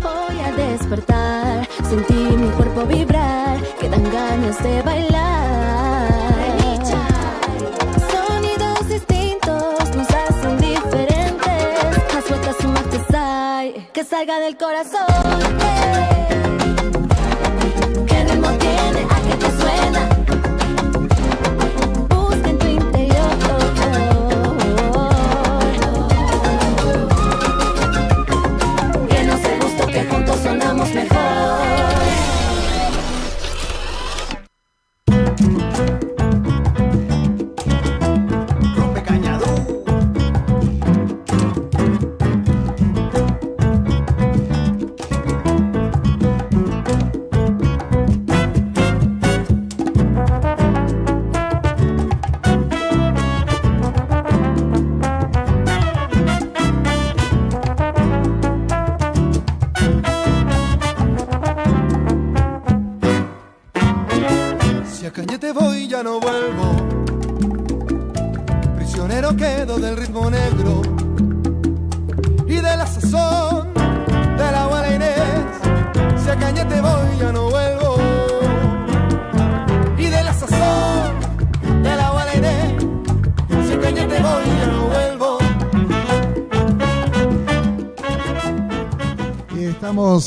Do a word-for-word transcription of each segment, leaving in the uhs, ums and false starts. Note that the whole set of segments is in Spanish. voy a despertar. Sentí mi cuerpo vibrar, que dan ganas de bailar. Sonidos distintos nos hacen diferentes. Las vueltas son más que sai, que salga del corazón. Hey. ¿Qué ritmo tiene? ¿A qué te suena?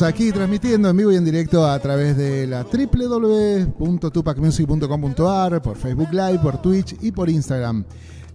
Aquí transmitiendo en vivo y en directo a través de la doble u doble u doble u punto tupac music punto com punto a r, por Facebook Live, por Twitch y por Instagram.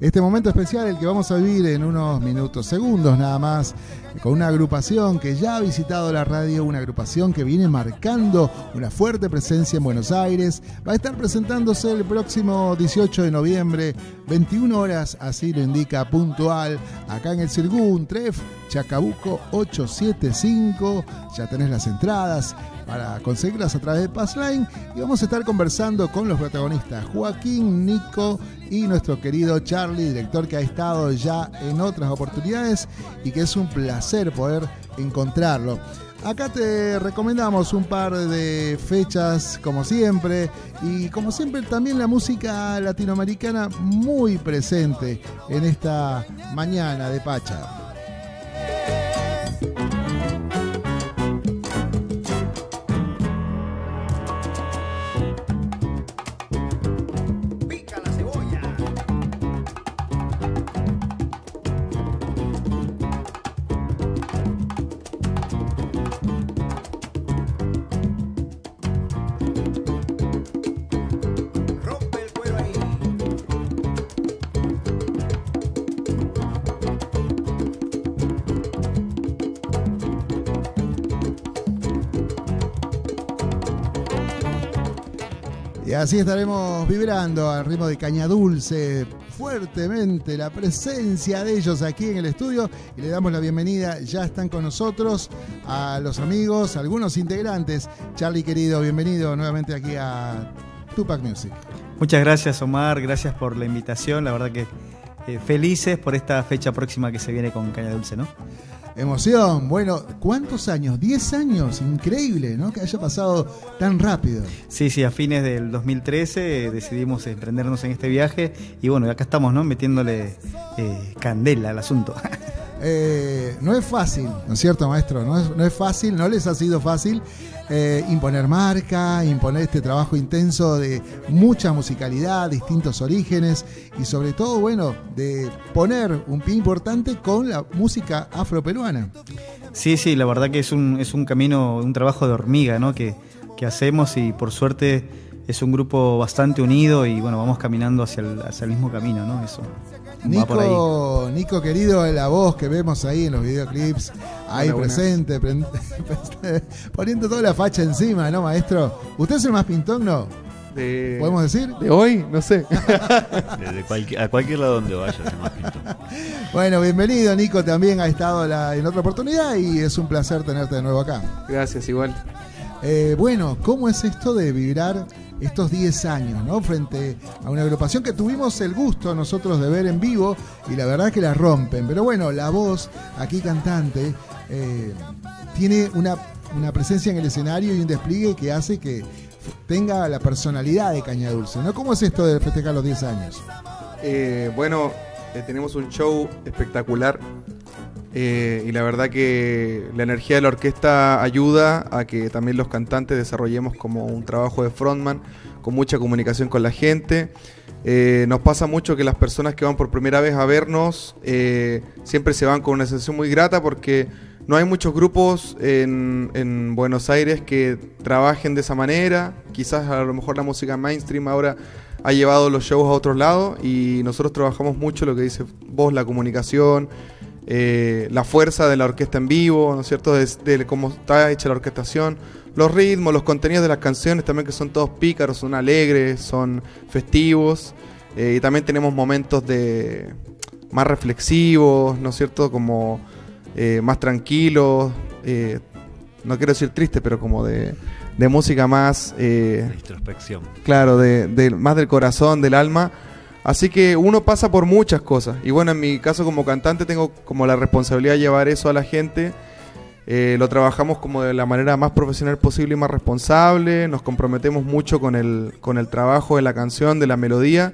Este momento especial, el que vamos a vivir en unos minutos, segundos nada más, con una agrupación que ya ha visitado la radio, una agrupación que viene marcando una fuerte presencia en Buenos Aires. Va a estar presentándose el próximo dieciocho de noviembre, veintiuna horas, así lo indica puntual, acá en el Xirgu, un Tref, Chacabuco ocho siete cinco. Ya tenés las entradas para conseguirlas a través de Passline, y vamos a estar conversando con los protagonistas, Joaquín, Nico y nuestro querido Charlie, director que ha estado ya en otras oportunidades y que es un placer poder encontrarlo. Acá te recomendamos un par de fechas, como siempre, y como siempre también la música latinoamericana muy presente en esta mañana de Pacha. Así estaremos vibrando al ritmo de Caña Dulce, fuertemente la presencia de ellos aquí en el estudio, y le damos la bienvenida. Ya están con nosotros a los amigos, a algunos integrantes. Charlie, querido, bienvenido nuevamente aquí a Tupac Music. Muchas gracias, Omar, gracias por la invitación, la verdad que eh, felices por esta fecha próxima que se viene con Caña Dulce, ¿no? Emoción. Bueno, ¿cuántos años? diez años, increíble, ¿no? Que haya pasado tan rápido. Sí, sí, a fines del dos mil trece decidimos emprendernos en este viaje y bueno, acá estamos, ¿no? Metiéndole eh, candela al asunto. Eh, no es fácil, ¿no es cierto, maestro? No es, no es fácil, no les ha sido fácil eh, imponer marca, imponer este trabajo intenso de mucha musicalidad, distintos orígenes y sobre todo, bueno, de poner un pie importante con la música afroperuana. Sí, sí, la verdad que es un, es un camino, un trabajo de hormiga, ¿no? Que, que hacemos, y por suerte es un grupo bastante unido y bueno, vamos caminando hacia el, hacia el mismo camino, ¿no? Eso. Nico, Nico querido, la voz que vemos ahí en los videoclips, ahí buena, presente, buena. Poniendo toda la facha encima, ¿no, maestro? ¿Usted es el más pintón, no? De, ¿podemos decir? De hoy, no sé. Desde cualquier, a cualquier lado donde vayas, es más pintón. Bueno, bienvenido, Nico, también ha estado la, en otra oportunidad y es un placer tenerte de nuevo acá. Gracias, igual. Eh, bueno, ¿cómo es esto de vibrar estos diez años, ¿no? Frente a una agrupación que tuvimos el gusto nosotros de ver en vivo y la verdad que la rompen? Pero bueno, la voz aquí cantante eh, tiene una, una presencia en el escenario y un despliegue que hace que tenga la personalidad de Caña Dulce, ¿no? ¿Cómo es esto de festejar los diez años? Eh, bueno, eh, tenemos un show espectacular. eh, y la verdad que la energía de la orquesta ayuda a que también los cantantes desarrollemos como un trabajo de frontman con mucha comunicación con la gente. Eh, nos pasa mucho que las personas que van por primera vez a vernos eh, siempre se van con una sensación muy grata, porque no hay muchos grupos en, en Buenos Aires que trabajen de esa manera. Quizás a lo mejor la música mainstream ahora ha llevado los shows a otros lados, y nosotros trabajamos mucho lo que dice vos, la comunicación, eh, la fuerza de la orquesta en vivo, ¿no es cierto?, de, de cómo está hecha la orquestación, los ritmos, los contenidos de las canciones también, que son todos pícaros, son alegres, son festivos, eh, y también tenemos momentos de más reflexivos, ¿no es cierto?, como eh, más tranquilos, eh, no quiero decir triste, pero como de... de música más... Eh, de introspección. Claro, de, de, más del corazón, del alma. Así que uno pasa por muchas cosas. Y bueno, en mi caso como cantante tengo como la responsabilidad de llevar eso a la gente. Eh, lo trabajamos como de la manera más profesional posible y más responsable. Nos comprometemos mucho con el, con el trabajo de la canción, de la melodía.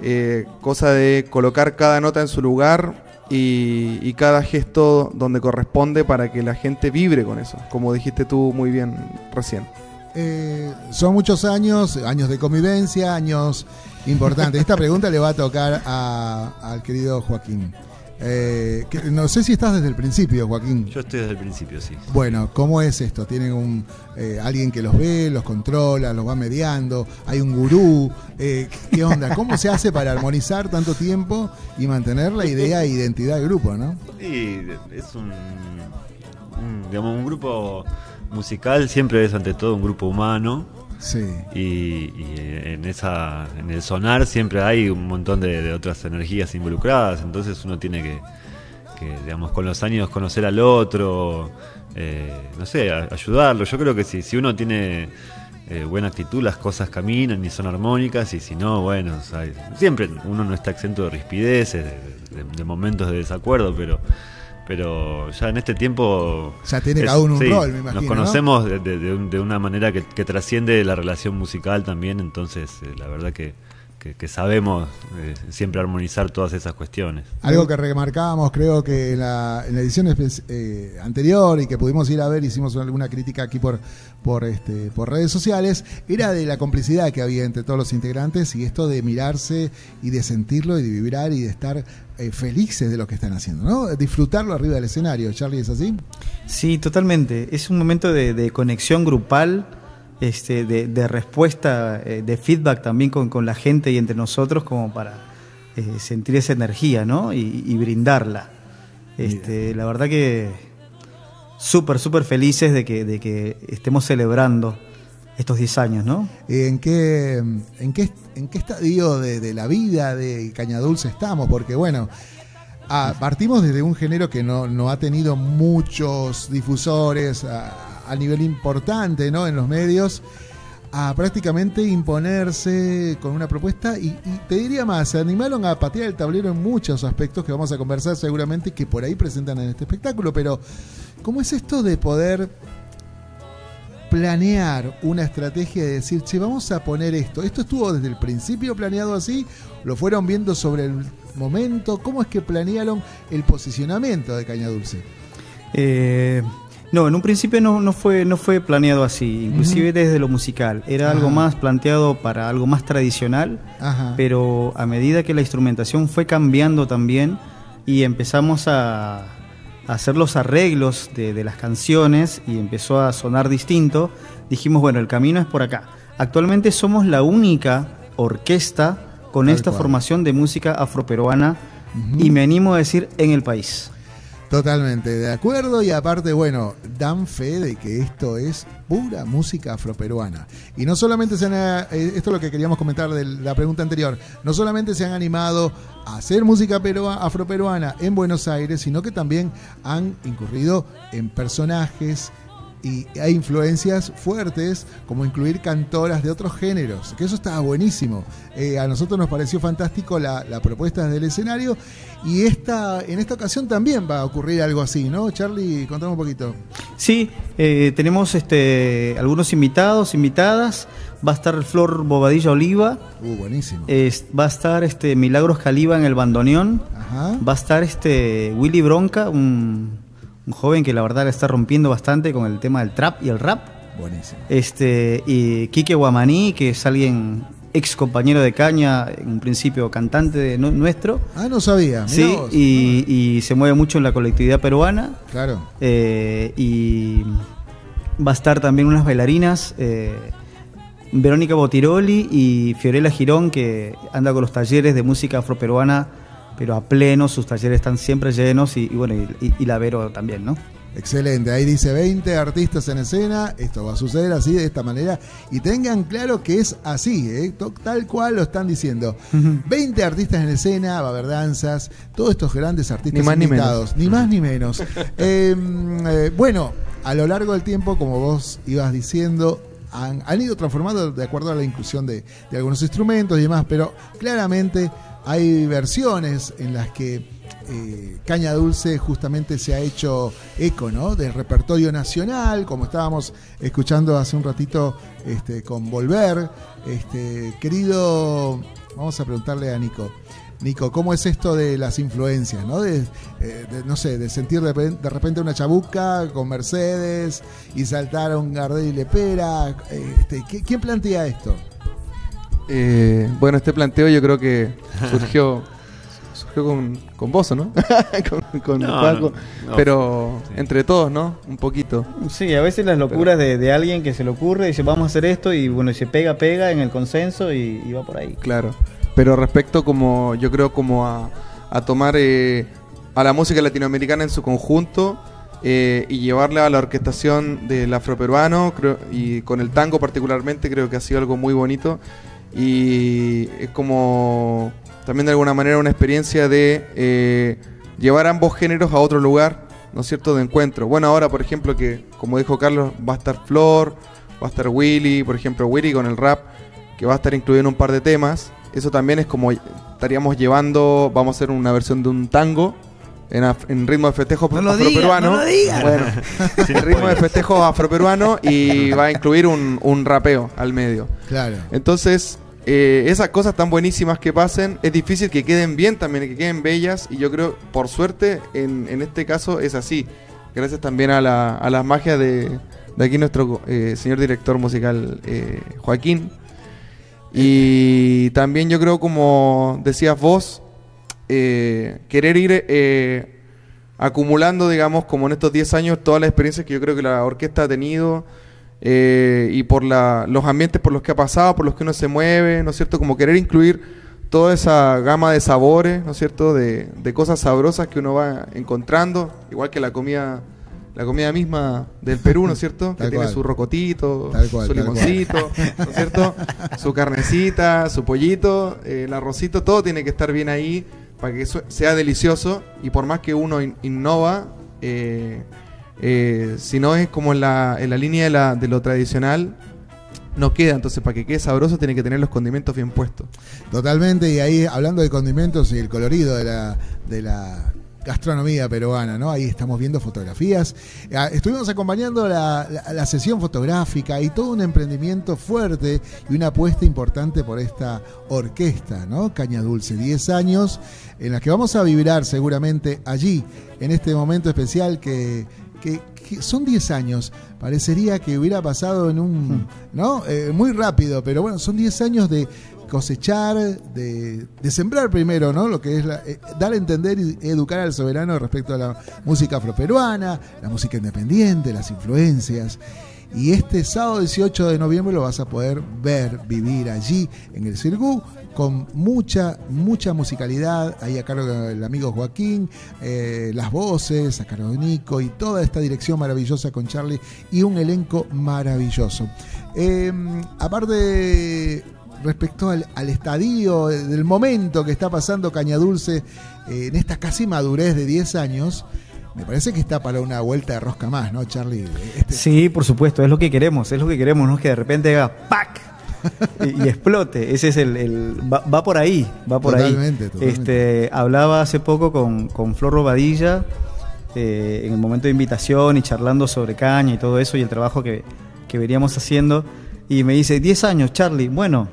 Eh, cosa de colocar cada nota en su lugar y, y cada gesto donde corresponde para que la gente vibre con eso, como dijiste tú muy bien recién. Eh, son muchos años, años de convivencia, años importantes. Esta pregunta le va a tocar a, al querido Joaquín. Eh, que, no sé si estás desde el principio, Joaquín. Yo estoy desde el principio, sí. Bueno, ¿cómo es esto? ¿Tienen un, eh, alguien que los ve, los controla, los va mediando? ¿Hay un gurú? Eh, ¿Qué onda? ¿Cómo se hace para armonizar tanto tiempo y mantener la idea e identidad del grupo, no? Sí, es un, un, digamos, un grupo musical, siempre es ante todo un grupo humano. Sí. Y, y en esa, en el sonar siempre hay un montón de, de otras energías involucradas, entonces uno tiene que, que, digamos, con los años conocer al otro, eh, no sé, a, ayudarlo. Yo creo que si, si uno tiene eh, buena actitud, las cosas caminan y son armónicas, y si no, bueno, o sea, siempre uno no está exento de rispideces, de, de, de momentos de desacuerdo, pero... pero ya en este tiempo... ya tiene cada uno un sí, rol, me imagino. Nos conocemos, ¿no?, de, de, de una manera que, que trasciende la relación musical también, entonces eh, la verdad que, que, que sabemos eh, siempre armonizar todas esas cuestiones. Algo que remarcábamos, creo que en la, en la edición eh, anterior, y que pudimos ir a ver, hicimos alguna crítica aquí por, por, este, por redes sociales, era de la complicidad que había entre todos los integrantes, y esto de mirarse y de sentirlo y de vibrar y de estar... Eh, felices de lo que están haciendo, ¿no? Disfrutarlo arriba del escenario. Charlie, ¿es así? Sí, totalmente. Es un momento de, de conexión grupal, este, de, de respuesta, eh, de feedback también con, con la gente y entre nosotros, como para eh, sentir esa energía, ¿no? Y, y brindarla. Este, la verdad que súper, súper felices de que, de que estemos celebrando estos diez años, ¿no? ¿En qué, en qué, en qué estadio de, de la vida de Caña Dulce estamos? Porque, bueno, a, partimos desde un género que no, no ha tenido muchos difusores a, a nivel importante, ¿no?, en los medios, a prácticamente imponerse con una propuesta y, y te diría más, se animaron a patear el tablero en muchos aspectos que vamos a conversar seguramente, que por ahí presentan en este espectáculo. Pero ¿cómo es esto de poder... planear una estrategia de decir, che, vamos a poner esto? ¿Esto estuvo desde el principio planeado así? ¿Lo fueron viendo sobre el momento? ¿Cómo es que planearon el posicionamiento de Caña Dulce? Eh, no, en un principio no, no, fue, no fue planeado así, inclusive uh-huh. desde lo musical. Era Ajá. algo más planteado para algo más tradicional, Ajá. pero a medida que la instrumentación fue cambiando también y empezamos a... hacer los arreglos de, de las canciones y empezó a sonar distinto, dijimos, bueno, el camino es por acá. Actualmente somos la única orquesta con Tal esta cual. formación de música afroperuana uh-huh. y me animo a decir en el país. Totalmente de acuerdo, y aparte, bueno, dan fe de que esto es pura música afroperuana. Y no solamente se han, esto es lo que queríamos comentar de la pregunta anterior, no solamente se han animado a hacer música afroperuana en Buenos Aires, sino que también han incurrido en personajes y hay influencias fuertes, como incluir cantoras de otros géneros, que eso estaba buenísimo. Eh, a nosotros nos pareció fantástico la, la propuesta del escenario, y esta en esta ocasión también va a ocurrir algo así, ¿no? Charlie, contame un poquito. Sí, eh, tenemos este, algunos invitados, invitadas. Va a estar Flor Bobadilla Oliva. Uh, buenísimo. Eh, va a estar este, Milagros Caliva en el bandoneón. Ajá. Va a estar este, Willy Bronca, un, un joven que la verdad la está rompiendo bastante con el tema del trap y el rap. Buenísimo. Este, y Quique Guamaní, que es alguien ex compañero de Caña, en un principio cantante de no, nuestro. Ah, no sabía. Mirá sí, vos. Y, ah. y se mueve mucho en la colectividad peruana. Claro. Eh, y va a estar también unas bailarinas, eh, Verónica Botiroli y Fiorella Girón, que anda con los talleres de música afroperuana, pero a pleno, sus talleres están siempre llenos, y, y bueno, y, y la Vero también, ¿no? Excelente, ahí dice veinte artistas en escena, esto va a suceder así, de esta manera, y tengan claro que es así, ¿eh? Tal cual lo están diciendo. veinte artistas en escena, va a haber danzas, todos estos grandes artistas ni más, invitados, ni, ni más ni menos. eh, eh, bueno, a lo largo del tiempo, como vos ibas diciendo, han, han ido transformando de acuerdo a la inclusión de, de algunos instrumentos y demás, pero claramente hay versiones en las que Eh, Caña Dulce justamente se ha hecho eco, ¿no?, del repertorio nacional, como estábamos escuchando hace un ratito este, con Volver. Este, querido, vamos a preguntarle a Nico. Nico, ¿cómo es esto de las influencias, ¿no? De, eh, de, no sé, de sentir de, de repente una chabuca con Mercedes y saltar a un Gardel y Lepera? Este, ¿Quién plantea esto? Eh, bueno, este planteo yo creo que surgió... surgió con, con Bozo, ¿no? con con no, Paco. No, no. Pero sí, entre todos, ¿no? Un poquito. Sí, a veces las locuras pero... de, de alguien que se le ocurre, dice, vamos a hacer esto, y bueno, y se pega, pega en el consenso y, y va por ahí. Claro. Pero respecto como, yo creo como a, a tomar eh, a la música latinoamericana en su conjunto eh, y llevarla a la orquestación del afroperuano, creo, y con el tango particularmente, creo que ha sido algo muy bonito. Y es como... también de alguna manera una experiencia de eh, llevar ambos géneros a otro lugar, ¿no es cierto?, de encuentro. Bueno, ahora, por ejemplo, que como dijo Carlos, va a estar Flor, va a estar Willy, por ejemplo, Willy con el rap, que va a estar incluido en un par de temas. Eso también es como estaríamos llevando, vamos a hacer una versión de un tango en, af en ritmo de festejos no afroperuano. No lo digas, bueno, sí, en ritmo de festejos afroperuano, y va a incluir un, un rapeo al medio. Claro. Entonces... Eh, esas cosas tan buenísimas que pasen, es difícil que queden bien también, que queden bellas, y yo creo, por suerte, en, en este caso es así, gracias también a la, a las magias de, de aquí nuestro eh, señor director musical eh, Joaquín, y también yo creo, como decías vos, eh, querer ir eh, acumulando, digamos, como en estos diez años, todas las experiencias que yo creo que la orquesta ha tenido. Eh, y por la, los ambientes por los que ha pasado, por los que uno se mueve, ¿no es cierto? Como querer incluir toda esa gama de sabores, ¿no es cierto? De, de cosas sabrosas que uno va encontrando, igual que la comida, la comida misma del Perú, ¿no es cierto? Que cual. Tiene su rocotito, cual, su limoncito, ¿no es cierto? Su carnecita, su pollito, eh, el arrocito, todo tiene que estar bien ahí para que eso sea delicioso, y por más que uno in, innova... Eh, Eh, si no es como en la, en la línea de, la, de lo tradicional, no queda. Entonces, para que quede sabroso, tiene que tener los condimentos bien puestos. Totalmente. Y ahí, hablando de condimentos y el colorido de la, de la gastronomía peruana, ¿no? Ahí estamos viendo fotografías. Estuvimos acompañando la, la, la sesión fotográfica, y todo un emprendimiento fuerte y una apuesta importante por esta orquesta, ¿no? Caña Dulce, diez años en las que vamos a vibrar seguramente allí, en este momento especial que... Que, que son diez años, parecería que hubiera pasado en un, ¿no? Eh, muy rápido, pero bueno, son diez años de cosechar, de, de sembrar primero, ¿no? Lo que es la, eh, dar a entender y educar al soberano respecto a la música afroperuana, la música independiente, las influencias. Y este sábado dieciocho de noviembre lo vas a poder ver, vivir allí en el Xirgu, con mucha, mucha musicalidad, ahí a cargo del amigo Joaquín, eh, las voces, a cargo de Nico, y toda esta dirección maravillosa con Charlie, y un elenco maravilloso. Eh, aparte, respecto al, al estadio, del momento que está pasando Caña Dulce, eh, en esta casi madurez de diez años, me parece que está para una vuelta de rosca más, ¿no, Charlie? Este... Sí, por supuesto, es lo que queremos, es lo que queremos, no es que de repente haga ¡pac! y, y explote. Ese es el... el va, va por ahí, va por totalmente, ahí. Totalmente. Este, hablaba hace poco con, con Flor Bobadilla, eh, en el momento de invitación y charlando sobre caña y todo eso y el trabajo que, que veníamos haciendo. Y me dice, diez años, Charlie, bueno,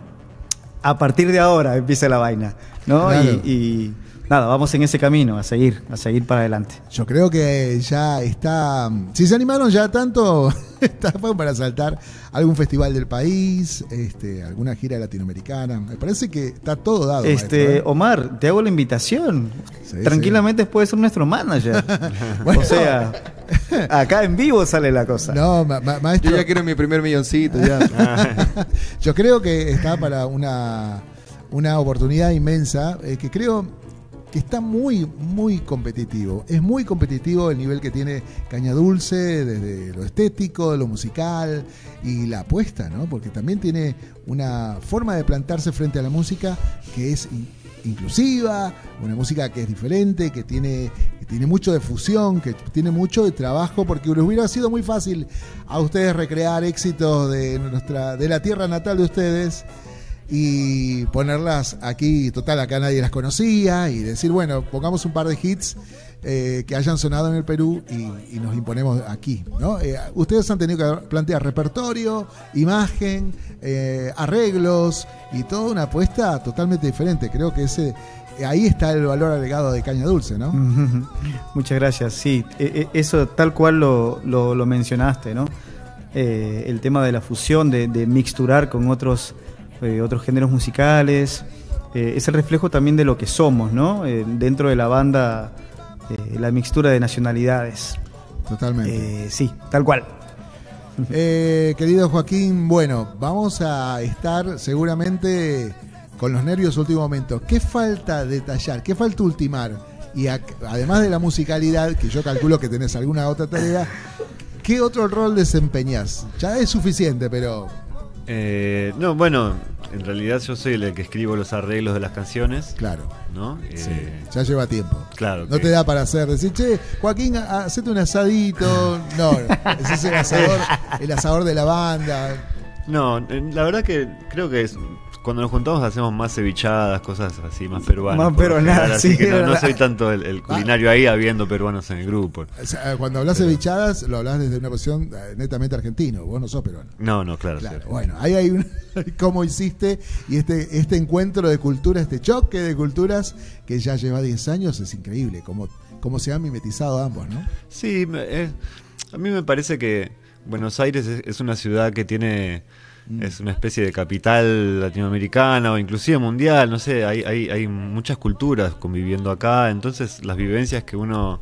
a partir de ahora empieza la vaina, ¿no? Claro. Y, y nada, vamos en ese camino, a seguir, a seguir para adelante. Yo creo que ya está... Si se animaron ya tanto, fue para saltar algún festival del país, este, alguna gira latinoamericana. Me parece que está todo dado. Este, maestro, ¿eh? Omar, te hago la invitación. Sí, tranquilamente sí, puedes ser nuestro manager. Bueno, o sea, acá en vivo sale la cosa. No, ma ma maestro. Yo ya quiero mi primer milloncito. Ya. Yo creo que está para una, una oportunidad inmensa, eh, que creo... que está muy, muy competitivo. Es muy competitivo el nivel que tiene Caña Dulce, desde lo estético, lo musical y la apuesta, ¿no? Porque también tiene una forma de plantarse frente a la música que es in inclusiva, una música que es diferente, que tiene, que tiene mucho de fusión, que tiene mucho de trabajo, porque les hubiera sido muy fácil a ustedes recrear éxitos de, nuestra, de la tierra natal de ustedes y ponerlas aquí, total, acá nadie las conocía, y decir, bueno, pongamos un par de hits eh, que hayan sonado en el Perú y, y nos imponemos aquí, ¿no? Eh, ustedes han tenido que plantear repertorio, imagen, eh, arreglos y toda una apuesta totalmente diferente. Creo que ese ahí está el valor agregado de Caña Dulce, ¿no? Muchas gracias, sí. Eso tal cual lo, lo, lo mencionaste, ¿no? Eh, el tema de la fusión, de, de mixturar con otros... Eh, otros géneros musicales, eh, es el reflejo también de lo que somos, ¿no? Eh, dentro de la banda, eh, la mixtura de nacionalidades. Totalmente. Eh, sí, tal cual. Eh, querido Joaquín, bueno, vamos a estar seguramente con los nervios último momento. ¿Qué falta detallar? ¿Qué falta ultimar? Y a, además de la musicalidad, que yo calculo que tenés alguna otra tarea, ¿qué otro rol desempeñás? Ya es suficiente, pero... Eh, no, bueno, en realidad yo soy el que escribo los arreglos de las canciones. Claro, ¿no? Eh, sí. Ya lleva tiempo. Claro. No que... te da para hacer, decir, che, Joaquín, hacete un asadito. No, ese es el asador, el asador de la banda. No, la verdad que creo que es, cuando nos juntamos hacemos más cevichadas, cosas así, más peruanas. Más peruanas, sí. Así que no, no soy tanto el, el culinario ahí, habiendo peruanos en el grupo. O sea, cuando hablas pero... cevichadas, lo hablas desde una posición netamente argentino. Vos no sos peruano. No, no, claro. claro. Bueno, ahí hay un... cómo hiciste y este, este encuentro de culturas, este choque de culturas que ya lleva diez años, es increíble cómo, cómo se han mimetizado ambos, ¿no? Sí, eh, a mí me parece que Buenos Aires es una ciudad que tiene, es una especie de capital latinoamericana o inclusive mundial, no sé, hay, hay, hay muchas culturas conviviendo acá, entonces las vivencias que uno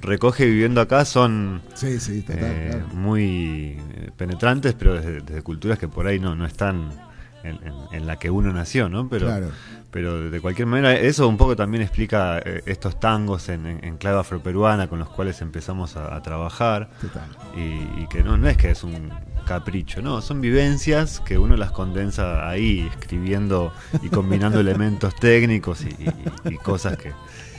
recoge viviendo acá son sí, sí, total, eh, claro. muy penetrantes, pero desde, desde culturas que por ahí no, no están en, en, en la que uno nació, ¿no? Pero, claro. pero de cualquier manera eso un poco también explica estos tangos en, en, en clave afroperuana con los cuales empezamos a, a trabajar. Total. Y, y que no, no es que es un capricho, no, son vivencias que uno las condensa ahí escribiendo y combinando elementos técnicos y, y, y cosas que,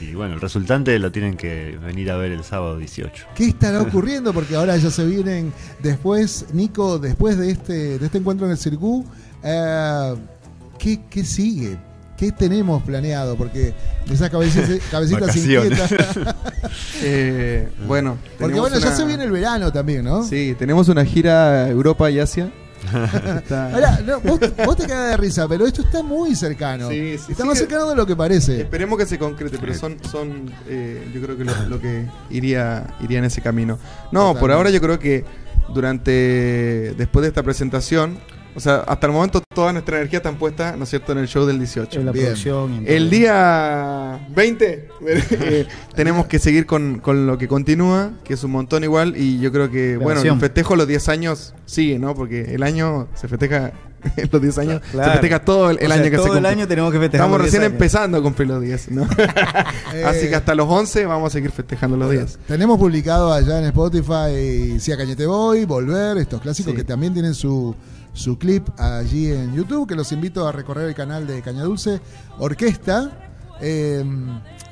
y bueno, el resultante lo tienen que venir a ver el sábado dieciocho. ¿Qué estará ocurriendo? Porque ahora ya se vienen después, Nico, después de este, de este encuentro en el Xirgu, eh, ¿qué, ¿qué sigue? ¿Qué tenemos planeado? Porque esas cabecitas, cabecitas inquietas. eh, bueno, porque bueno, una... ya se viene el verano también, ¿no? Sí, tenemos una gira a Europa y Asia. está... Ahora, no, vos, vos te quedás de risa, pero esto está muy cercano. Sí, sí, está sí, más cercano de lo que parece. Esperemos que se concrete, pero son, son eh, yo creo que lo, lo que iría, iría en ese camino. No, Totalmente. Por ahora yo creo que durante, después de esta presentación, o sea, hasta el momento toda nuestra energía está puesta, ¿no es cierto?, en el show del dieciocho. En la producción. El día veinte eh, tenemos que seguir con, con lo que continúa, que es un montón igual, y yo creo que, la bueno, el festejo los diez años sigue, ¿no? Porque el año se festeja, los diez años, claro. se festeja todo el, el o sea, año que todo se Todo el año tenemos que festejar. Estamos recién años. empezando a cumplir los diez, ¿no? eh, Así que hasta los once vamos a seguir festejando los bueno, diez. Tenemos publicado allá en Spotify, Si a Cañete Voy, Volver, estos clásicos sí. que también tienen su... su clip allí en YouTube, que los invito a recorrer el canal de Caña Dulce Orquesta, eh,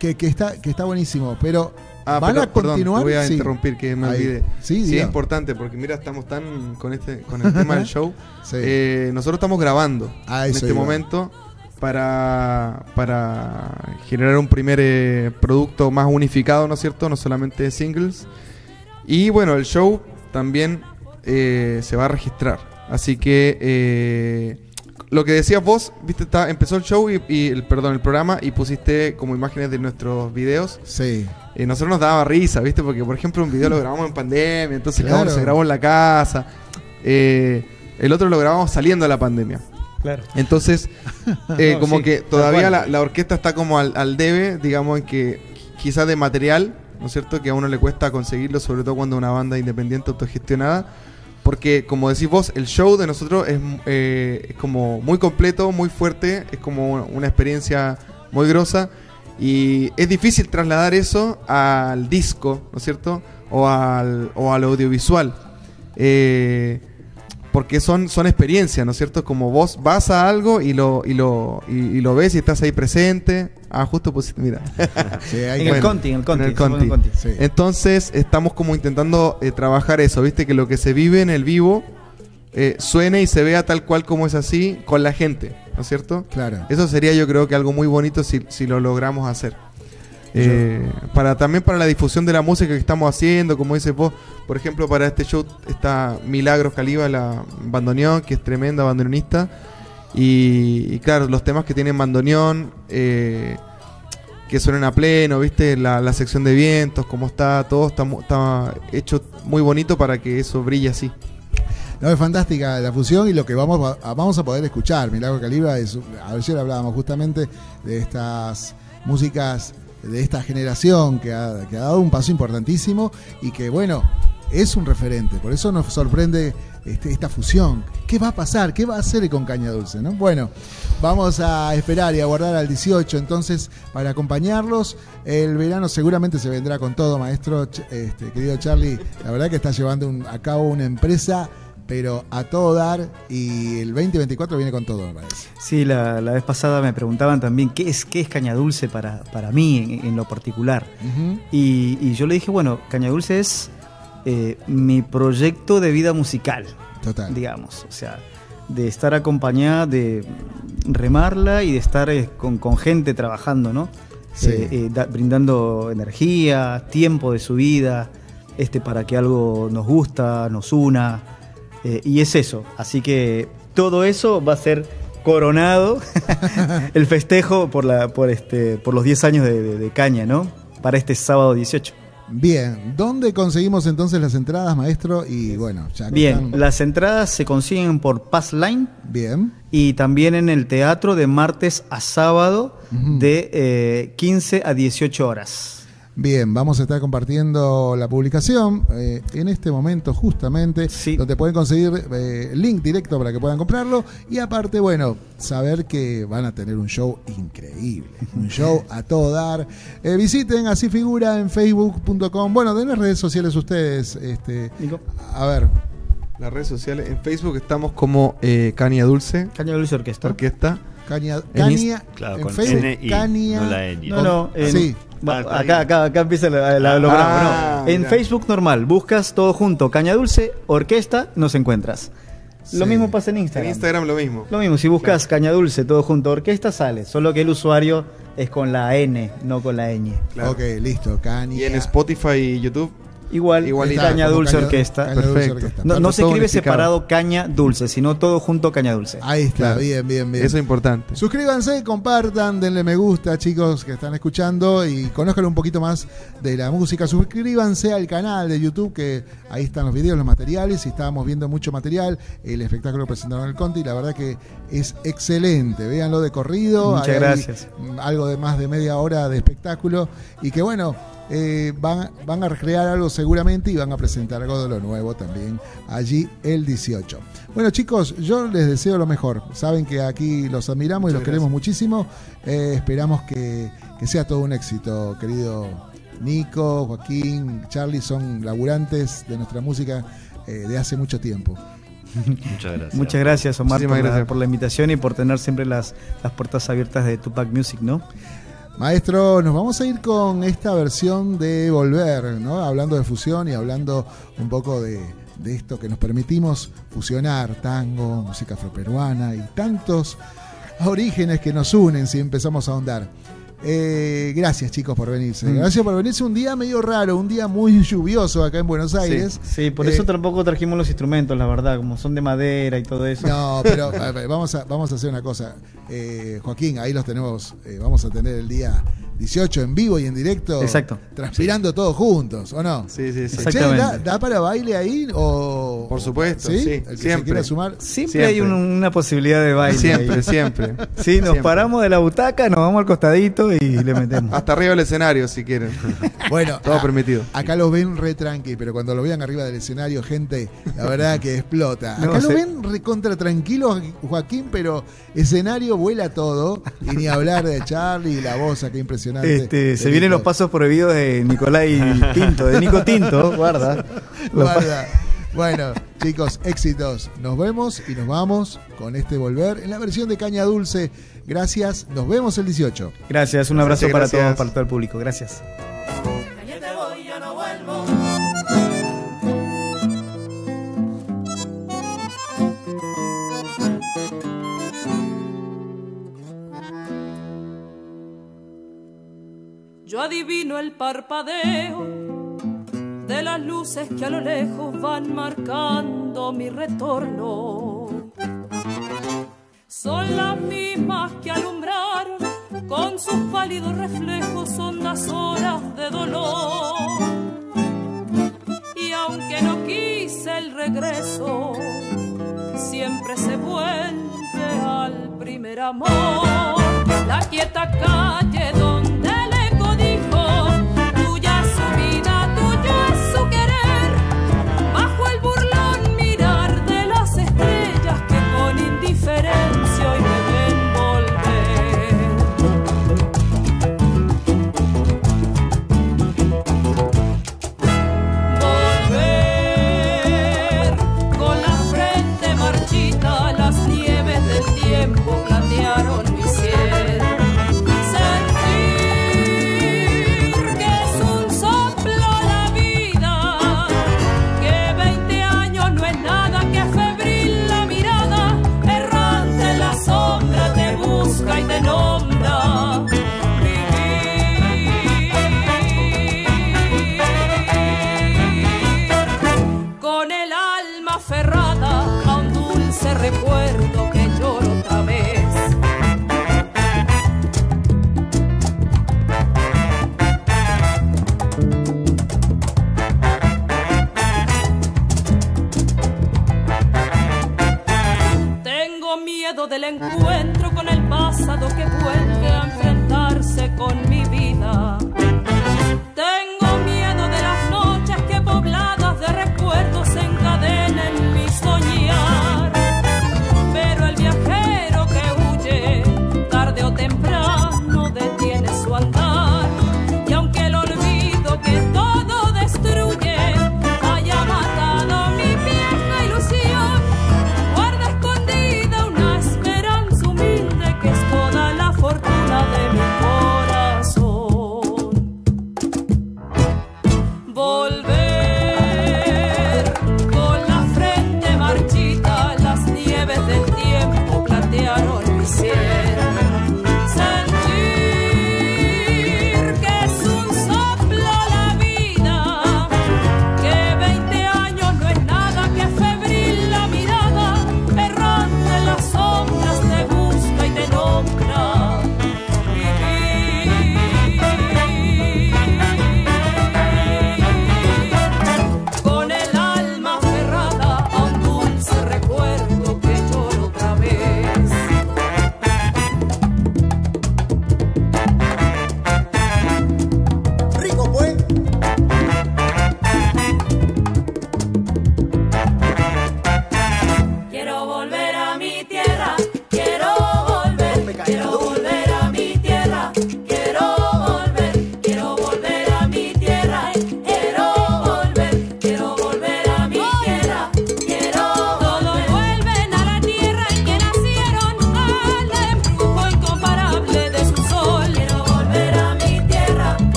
que, que, está, que está buenísimo, pero ah, van pero, a continuar... Perdón, voy a sí. interrumpir, que me Ahí. olvide. Sí, sí es importante, porque mira, estamos tan con este con el tema del show. Sí. Eh, nosotros estamos grabando ah, en este iba. momento para, para generar un primer eh, producto más unificado, ¿no es cierto? No solamente singles. Y bueno, el show también eh, se va a registrar. Así que eh, lo que decías vos, viste, está, empezó el show y, y el, perdón, el programa, y pusiste como imágenes de nuestros videos. Sí. Eh, nosotros nos daba risa, viste, porque por ejemplo un video lo grabamos en pandemia, entonces claro, cada uno se grabó en la casa. Eh, el otro lo grabamos saliendo de la pandemia. Claro. Entonces, eh, no, como sí, que todavía la, la orquesta está como al, al debe, digamos, en que quizás de material, ¿no es cierto?, que a uno le cuesta conseguirlo, sobre todo cuando una banda independiente autogestionada, porque como decís vos, el show de nosotros es, eh, es como muy completo, muy fuerte, es como una experiencia muy grosa, y es difícil trasladar eso al disco, ¿no es cierto?, o al, o al audiovisual. Eh... Porque son, son experiencias, ¿no es cierto? Como vos vas a algo y lo y lo, y, y lo ves y estás ahí presente. Ah, justo pusiste, mira. Sí, en, bueno, el Conti, en el Conti, en el Conti. En el Conti. Sí. Entonces estamos como intentando eh, trabajar eso, ¿viste? Que lo que se vive en el vivo eh, suene y se vea tal cual como es así con la gente, ¿no es cierto? Claro. Eso sería, yo creo, que algo muy bonito si, si lo logramos hacer. Eh, para también para la difusión de la música que estamos haciendo, como dices vos, por ejemplo, para este show está Milagros Caliva, la bandoneón, que es tremenda bandoneonista, y, y claro, los temas que tienen bandoneón, eh, que suenan a pleno, viste, la, la sección de vientos, como está todo, está, está hecho muy bonito para que eso brille así. No, es fantástica la fusión y lo que vamos a, vamos a poder escuchar. Milagros Caliva es, a ver, si hablábamos justamente de estas músicas de esta generación que ha, que ha dado un paso importantísimo y que, bueno, es un referente. Por eso nos sorprende este, esta fusión. ¿Qué va a pasar? ¿Qué va a hacer con Caña Dulce, ¿no? Bueno, vamos a esperar y aguardar al dieciocho, entonces, para acompañarlos. El verano seguramente se vendrá con todo, maestro. Este, querido Charlie, la verdad que está llevando un, a cabo una empresa, pero a todo dar, y el veinte veinticuatro viene con todo, me parece. Sí, la, la vez pasada me preguntaban también qué es, qué es Caña Dulce para, para mí en, en lo particular. Uh-huh. y, y yo le dije, bueno, Caña Dulce es eh, mi proyecto de vida musical. Total. Digamos, o sea, de estar acompañada, de remarla y de estar eh, con, con gente trabajando, ¿no? Sí. Eh, eh, da, brindando energía, tiempo de su vida, este, para que algo nos gusta, nos una. Eh, y es eso, así que todo eso va a ser coronado el festejo por la por este por los diez años de, de, de Caña, ¿no? Para este sábado dieciocho. Bien, ¿dónde conseguimos entonces las entradas, maestro? Y bueno, ya bien, están... las entradas se consiguen por Passline. Bien. Y también en el teatro de martes a sábado, uh-huh, de eh, quince a dieciocho horas. Bien, vamos a estar compartiendo la publicación eh, en este momento justamente, sí, donde pueden conseguir el eh, link directo para que puedan comprarlo, y aparte, bueno, saber que van a tener un show increíble, un show a todo dar. Eh, visiten, así figura en facebook punto com. Bueno, de las redes sociales ustedes, este, Nico. A ver. Las redes sociales, en Facebook estamos como eh, Caña Dulce. Caña Dulce Orquesta. Orquesta. Caña, Caña, claro, en con Facebook, N I, Caña, no la N. No, no, en, sí. Bueno, acá, acá, acá empieza la, la holograma. Ah, no. En mirá. Facebook normal, buscas todo junto, Caña Dulce, Orquesta, nos encuentras. Sí. Lo mismo pasa en Instagram. En Instagram lo mismo. Lo mismo, si buscas, claro, Caña Dulce, todo junto, Orquesta, sale. Solo que el usuario es con la N, no con la ñ. Claro. Ok, listo, Caña. Y en Spotify y YouTube. Igual, Igual está, Caña Dulce Caña, Orquesta. Caña Perfecto. Dulce Orquesta. No, no se escribe separado Caña Dulce, sino todo junto Caña Dulce. Ahí está, claro. Bien, bien, bien. Eso es importante. Suscríbanse, compartan, denle me gusta, chicos que están escuchando, y conozcan un poquito más de la música. Suscríbanse al canal de YouTube, que ahí están los videos, los materiales, y estábamos viendo mucho material. El espectáculo que presentaron en el Conti, la verdad que es excelente. Véanlo de corrido. Muchas hay, gracias. Hay algo de más de media hora de espectáculo, y que bueno... Eh, van, van a recrear algo seguramente, y van a presentar algo de lo nuevo también allí el dieciocho. Bueno, chicos, yo les deseo lo mejor. Saben que aquí los admiramos. Muchas y los gracias. Queremos muchísimo. eh, Esperamos que, que sea todo un éxito. Querido Nico, Joaquín, Charlie, son laburantes de nuestra música eh, de hace mucho tiempo. Muchas gracias. Muchas gracias, Omar, por, gracias. La, por la invitación y por tener siempre las, las puertas abiertas de Tupac Music, ¿no? Maestro, nos vamos a ir con esta versión de Volver, ¿no? Hablando de fusión y hablando un poco de, de esto que nos permitimos fusionar, tango, música afroperuana y tantos orígenes que nos unen si empezamos a ahondar. Eh, gracias chicos por venirse. Mm. Gracias por venirse un día medio raro, un día muy lluvioso acá en Buenos Aires. Sí, sí, por eso eh, tampoco trajimos los instrumentos, la verdad, como son de madera y todo eso. No, pero a ver, vamos, a, vamos a hacer una cosa. Eh, Joaquín, ahí los tenemos, eh, vamos a tener el día dieciocho en vivo y en directo. Exacto. Transpirando sí. todos juntos, ¿o no? Sí, sí, sí. Exactamente. ¿Da, da para baile ahí? O, por supuesto, sí. sí el que siempre. Se quiera sumar. Siempre, siempre hay un, una posibilidad de baile. Siempre, ahí. siempre. Sí, nos siempre. paramos de la butaca, nos vamos al costadito y le metemos. Hasta arriba del escenario, si quieren. Bueno. Todo a, permitido. Acá los ven re tranqui, pero cuando lo vean arriba del escenario, gente, la verdad que explota. Acá no, lo se... ven re contra tranquilo, Joaquín, pero escenario vuela todo. Y ni hablar de Charlie y la voz acá impresionante. Este, se vienen los pasos prohibidos de Nicolai Tinto, de Nico Tinto, guarda. guarda. Bueno, chicos, éxitos. Nos vemos y nos vamos con este Volver en la versión de Caña Dulce. Gracias, nos vemos el dieciocho. Gracias, un abrazo gracias, para gracias. todos, para todo el público. Gracias. Yo adivino el parpadeo de las luces que a lo lejos van marcando mi retorno. Son las mismas que alumbraron con sus pálidos reflejos hondas horas de dolor. Y aunque no quise el regreso, siempre se vuelve al primer amor. La quieta calle donde del encuentro con el pasado que vuelve a enfrentarse con mi vida. Tengo miedo de las noches que pobladas de recuerdos se encadenen mi soñar. Pero el viajero que huye, tarde o temprano detiene su andar. Y aunque el olvido que todo destruye haya matado mi vieja ilusión, guarda escondida una esperanza humilde que es toda la fortuna.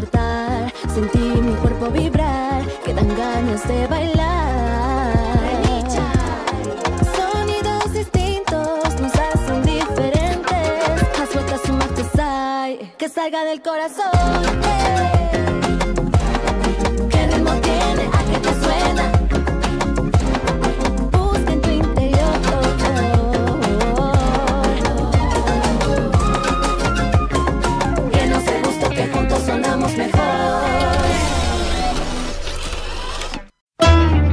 despertar, sentí mi cuerpo vibrar, quedan ganas de bailar. Sonidos distintos nos hacen diferentes. Haz vueltas, sumate, sai, que salga del corazón. Hey. ¿Qué ritmo tiene? ¿A qué te suena?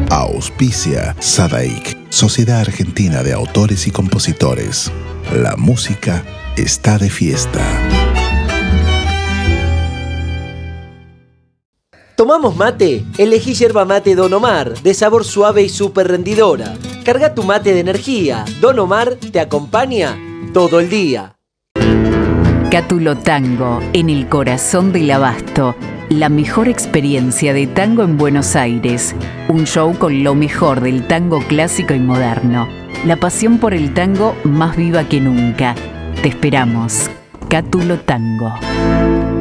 Auspicia Sadaic, Sociedad Argentina de Autores y Compositores. La música está de fiesta. ¿Tomamos mate? Elegí yerba mate Don Omar, de sabor suave y súper rendidora. Carga tu mate de energía. Don Omar te acompaña todo el día. Cátulo Tango, en el corazón del Abasto. La mejor experiencia de tango en Buenos Aires. Un show con lo mejor del tango clásico y moderno. La pasión por el tango más viva que nunca. Te esperamos. Cátulo Tango.